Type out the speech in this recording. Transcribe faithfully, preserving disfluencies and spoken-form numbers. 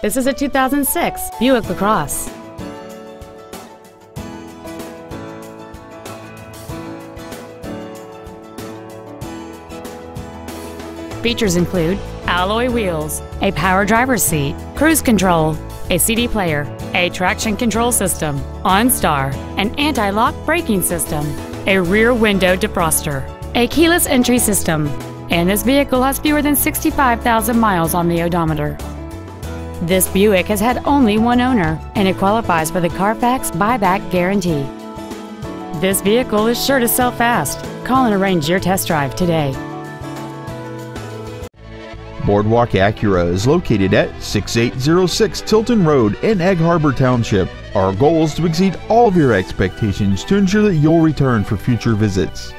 This is a two thousand six Buick LaCrosse. Features include alloy wheels, a power driver's seat, cruise control, a C D player, a traction control system, OnStar, an anti-lock braking system, a rear window defroster, a keyless entry system, and this vehicle has fewer than sixty-five thousand miles on the odometer. This Buick has had only one owner, and it qualifies for the Carfax buyback guarantee. This vehicle is sure to sell fast. Call and arrange your test drive today. Boardwalk Acura is located at six eight zero six Tilton Road in Egg Harbor Township. Our goal is to exceed all of your expectations to ensure that you'll return for future visits.